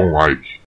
don't like